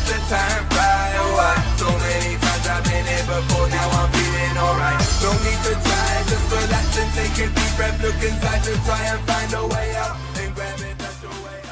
let the time fly away. So many times I've been here before, now I'm feeling alright. No need to try, just relax and take a deep breath. Look inside to try and find a way out, and grab it, that's your way out.